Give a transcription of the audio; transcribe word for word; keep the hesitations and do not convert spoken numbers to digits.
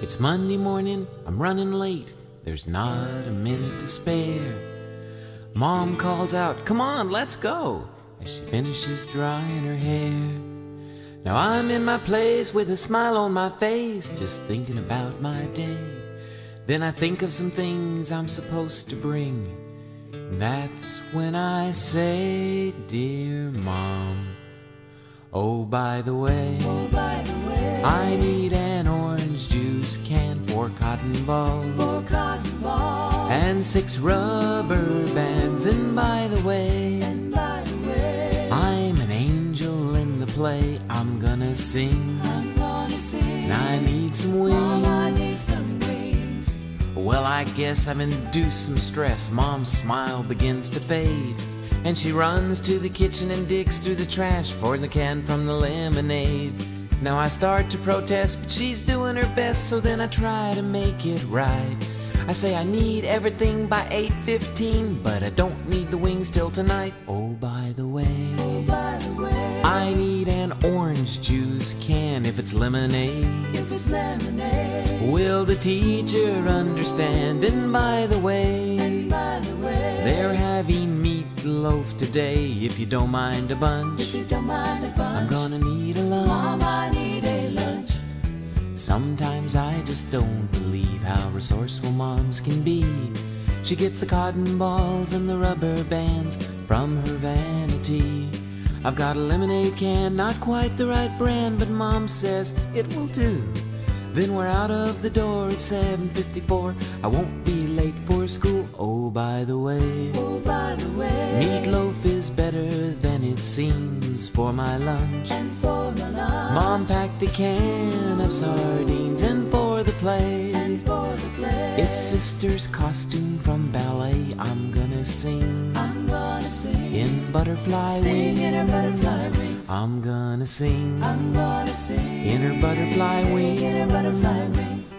It's Monday morning, I'm running late, there's not a minute to spare. Mom calls out, come on, let's go, as she finishes drying her hair. Now I'm in my place with a smile on my face, just thinking about my day. Then I think of some things I'm supposed to bring, and that's when I say, dear Mom, oh by the way, oh, by the way, I need an orange juice can, four cotton balls, four cotton balls, and six rubber bands. And by the way, and by the way, I'm an angel in the play, I'm gonna sing, I'm gonna sing, and I need some wings. Mom, I need some. Well, I guess I've induced some stress. Mom's smile begins to fade, and she runs to the kitchen and digs through the trash for the can from the lemonade. Now I start to protest, but she's doing her best, so then I try to make it right. I say I need everything by eight fifteen, but I don't need the wings till tonight. Oh, by the way, oh, by the way, I need an orange juice can if it's lemonade. If it's lemonade, will the teacher understand? And by the way, and by the way, they're having meatloaf today. If you don't mind a bunch, if you don't mind a bunch, I'm gonna need a lunch. Mom, I need a lunch. Sometimes I just don't believe how resourceful moms can be. She gets the cotton balls and the rubber bands from her vanity. I've got a lemonade can, not quite the right brand, but Mom says it will do. Then we're out of the door at seven fifty-four. I won't be late for school. Oh, by the way, oh, by the way, meatloaf is better than it seems for my lunch. And for my lunch, Mom packed a can of sardines. And for the play, and for the play, it's sister's costume from ballet. I'm gonna sing, I'm gonna sing, in butterfly wings, in her butterfly wings. I'm gonna sing, I'm gonna sing, in her butterfly wings, in her butterfly wings.